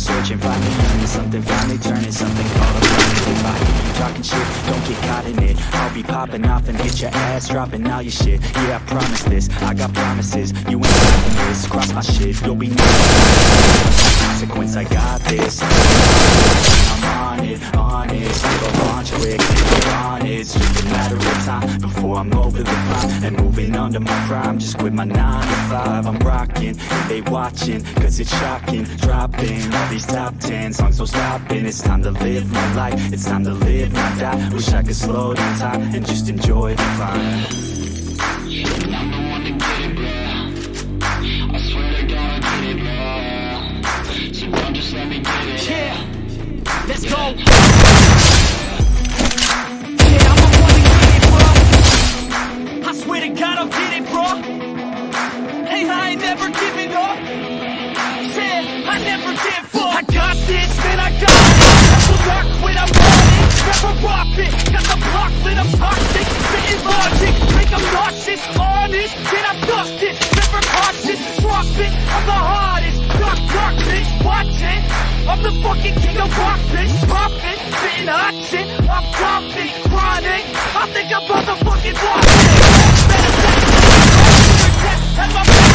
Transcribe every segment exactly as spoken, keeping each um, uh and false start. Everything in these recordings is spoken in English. searching, finally learning something, finally turning something called a positive pocket. Talking shit, don't get caught in it. I'll be popping off and hit your ass, dropping all your shit. Yeah, I promise this, I got promises. You ain't stopping this, cross my shit, you'll be next. Consequence, I got this. I'm on it, honest, it'll launch quick. It's just a matter of time before I'm over the prime and moving under my prime. Just quit my nine to five, I'm rocking, they watching, cause it's shocking. Dropping all these top ten songs, so stopping. It's time to live my life, it's time to live my die. Wish I could slow down time and just enjoy the climb. Yeah, I'm the one to get it, bro. I swear to God I get it, bro. So don't just let me get it. Yeah, let's go. I'm the fucking king of rock, bitch. Poppin', spittin' hot shit. I'm droppin', grindin'. I think I'm about to fucking rock it. And my back,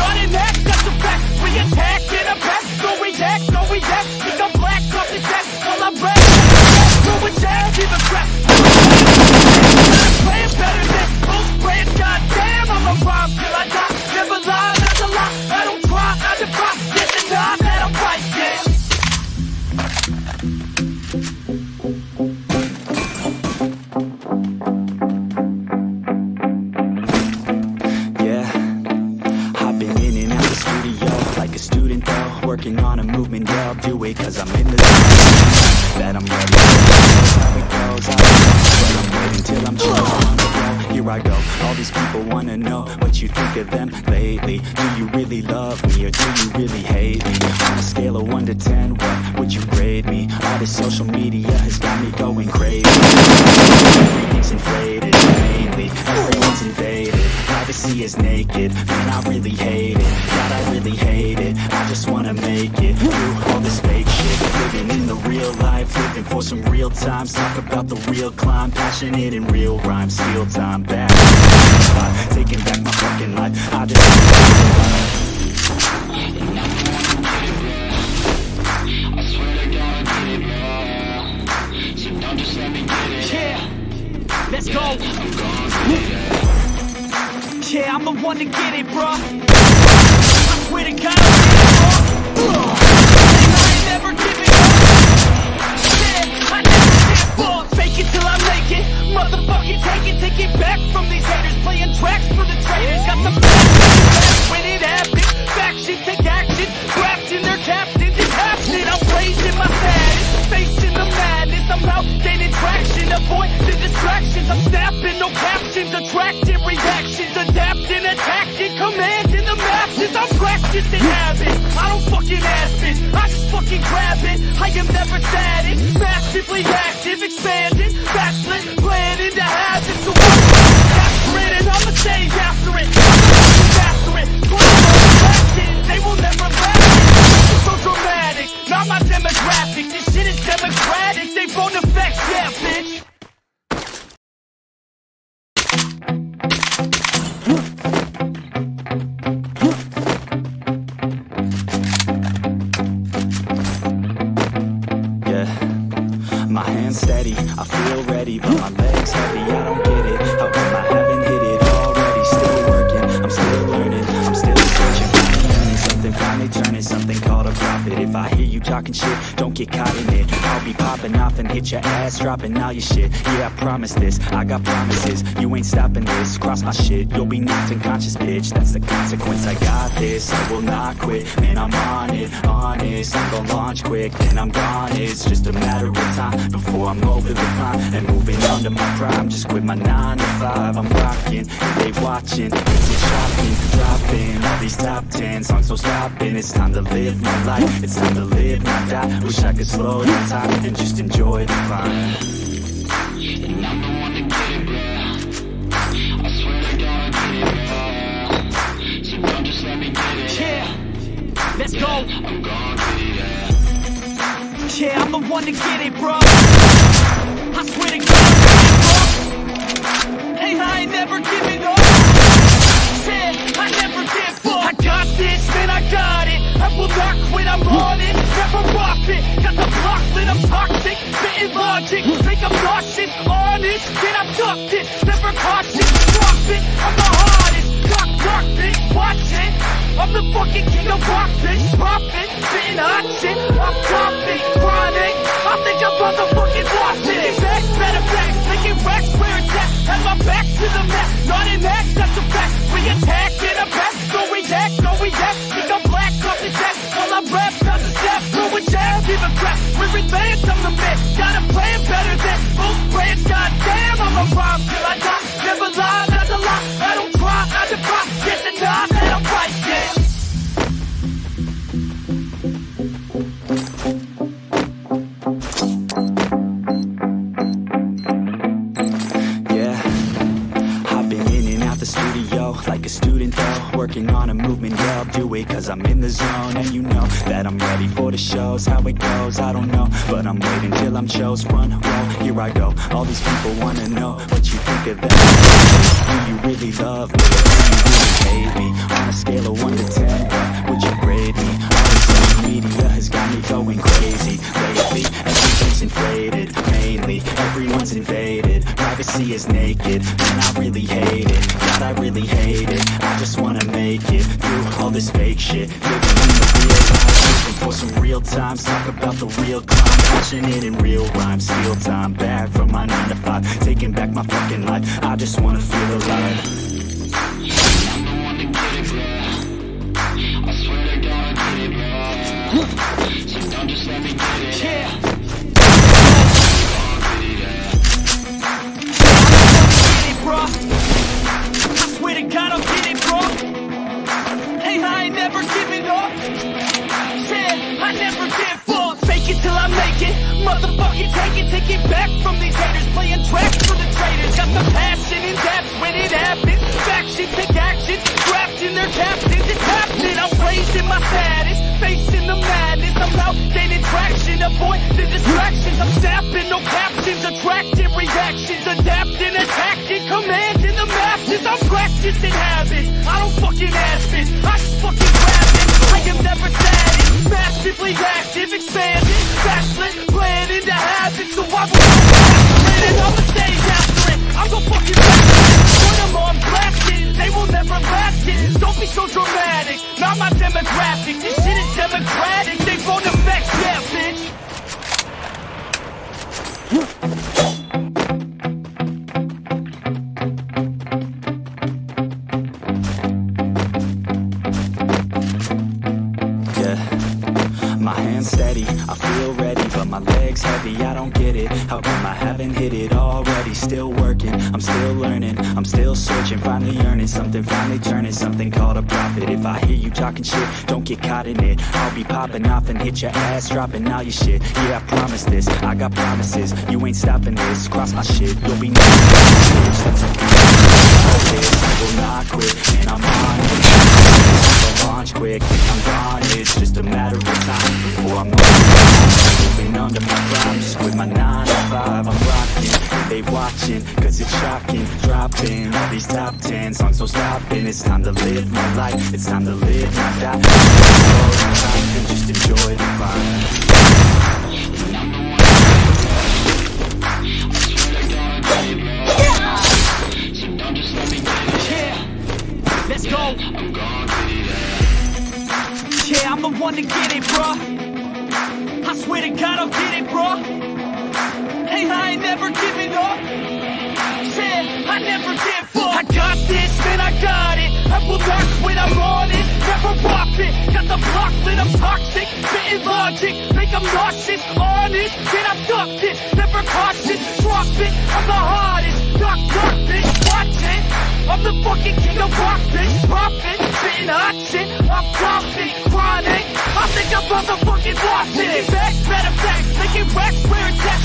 not in that, that's a fact. We attack in a back, no react, no react. Think I'm black, off his ass, while I'm black. No one's ass, he's a crap. I'm playin' better than most players, goddamn. I'm a rhyme till I die, never lie, that's a lie. I don't try, I defy, this and I, that I'm right, yeah. Working on a movement, yeah, I'll do it, cause I'm in the zone. That I'm ready, that's how it goes. But I'm waiting till I'm chillin' on the ground. Here I go, all these people wanna know what you think of them lately. Do you really love me, or do you really hate me? On a scale of one to ten, what would you grade me? All this social media has got me going crazy. Everything's inflated, mainly, everyone's invaded. Privacy is naked, man, I really hate it. God, I really hate it, I just wanna make it through all this fake shit. Living in the real life, living for some real time. Talk about the real climb, passionate in real rhymes. Steal time back, taking back my fucking life. I just I swear to God I did it, bro. So don't just let me get it. Yeah, let's go. I'm gone. Yeah, I'm the one to get it, bro. I swear to God, I'll get it, bro. I ain't never giving up. Yeah, I never give up. Fake it till I make it. Motherfucking take it, take it back from these haters. Playing tracks for the traitors. Got the facts when it happens. Factions take action. Wrapped in their captains. It's happening. I'm raising my status. Facing the madness. I'm out gaining traction. Avoid the distractions. I'm snapping. No captions. Attracting reactions. Adapting, attacking, commanding the masses. I'm practicing habit. I don't fucking ask it, I just fucking grab it. I am never static. Massively active, expanding, backlit, planning to have it. So I'm after it, and I'ma stay after it. I'm after it. Acting, they will never last it. It's so dramatic, not my demographic. This shit is democratic. They won't affect, yeah, bitch. Steady, I feel ready, but my legs heavy, I don't get it. How come I haven't hit it already? Still working, I'm still learning, I'm still searching. Finally learning something, finally turning something called a profit. If I hear you talking shit, don't get caught in it. I'll be popping off and hit your ass, dropping all your shit. Yeah, I promise this, I got promises. You ain't stopping this, cross my shit. You'll be knocked unconscious, bitch, that's the consequence. I got this, I will not quit, man, I'm on it, honest. I'm gonna launch quick, then I'm gone. It's just a matter of time before I'm over the prime and moving under my prime. Just quit my nine to five, I'm rocking, they watching. It's dropping, dropping all these top ten songs, so stopping. It's time to live my life, it's time to live my die. Wish I could slow down time and just enjoy the climb. And I'm the one to get it, bro. I swear to God I get it, bro. So don't just let me get it. Yeah, Let's go. Yeah, I'm the one to get it, bro. I swear to God, hey, I ain't never giving up. Said I never give up. I got this, man, I got it. I will not quit, I'm on it. Never rock it. Got the block lit, I'm toxic. Spitting logic, think I'm nauseous. Honest, then I'm ducked it. Never cautious, drop it. I'm the hardest. Duck, duck, it, watch it. I'm the fucking king of rock, bitch. Pop it, spitting hot shit. I'm topping, grinding. I think I'm motherfucking lost it. Making facts, better facts. Making racks where it's at. Have my back to the map. Not an act, that's a fact. We attack in a back. Don't react, don't react. Think I'm black, off the deck. While I rap, down the step. Through a jab, give a crap. We're advanced, I'm the man. Got a plan better than most brands. Goddamn, I'm a rhyme till I die. Never lie, that's a lie. I don't try, I defy. Get the die, and I'm right, yeah. Like a student though, working on a movement, yeah, I'll do it cause I'm in the zone. And you know that I'm ready for the shows. How it goes, I don't know, but I'm waiting till I'm chose. Run, roll, here I go. All these people wanna know what you think of that. Do you really love me? Do you really hate me? On a scale of one to ten, yeah, would you grade me? All the social media has got me going crazy lately. Everything's inflated, mainly, everyone's invaded. Privacy is naked, man, I really hate it. God, I really hate it. I just wanna make it through all this fake shit. Living in the real time, looking for some real time. Talk about the real climb, watching it in real rhyme. Steal time back from my nine to five, taking back my fucking life. I just wanna feel alive. I'm the one to get it, bro. I swear to God, I did it, bro. So don't just let me get it. Yeah. Motherfucking take it, take it back from these haters. Playing tracks for the traitors. Got the passion in depth when it happens. Faction, take action, drafting their captains. It's happening, I'm raising my status. Facing the madness, I'm out gaining traction. Avoid the distractions, I'm snapping. No captions, attracting reactions. Adapting, attacking, commanding the masses. I'm practicing habits, I don't fucking ask it. I just fucking grab it, I am never static. Massively active, expanding, backlit. So I will and I'ma stay after it. I'm gon' fucking blast it. Put them on blasting, they will never last it. Don't be so dramatic, not my demographic. This shit is democratic, they won't affect, yeah, bitch. Yeah, my hands steady, I feel ready, but my legs heavy, I don't get it. How come I haven't hit it already? Still working, I'm still learning, I'm still searching. Finally earning something, finally turning something called a profit. If I hear you talking shit, don't get caught in it. I'll be popping off and hit your ass, dropping all your shit. Yeah, I promise this, I got promises. You ain't stopping this, cross my shit. You'll be next, I will not quit, and I'm on it. I'll launch quick, I'm gone, it's just a matter of time before I'm on it. Under my promise with my nine to five, I'm rocking, and they watching, cause it's shocking, dropping all these top ten songs, so stopping. It's time to live my life, it's time to live my life. And just enjoy the vibe. I'm the one, I swear to God, I did it, bro. So don't just let me get it. Yeah, let's go. I'm gone, get it. Yeah, I'm the one to get it, bro. I swear to God, I'll get it, bro. Hey, I ain't never giving up. Said I never give up. I got this, man, I got it. I will not quit, I'm on it. Never rock it. Got the block lit, I'm toxic. Spitting logic, think I'm nauseous. Honest, then I'm ducked it. Never cautious, drop it. I'm the hardest. Duck, duck, bitch, watch it. I'm the fucking king of rock, bitch. Pop it, spitting hot shit. I'm toxic, chronic. I think I'm motherfucking lost it. Making facts, better facts, making racks where it's at.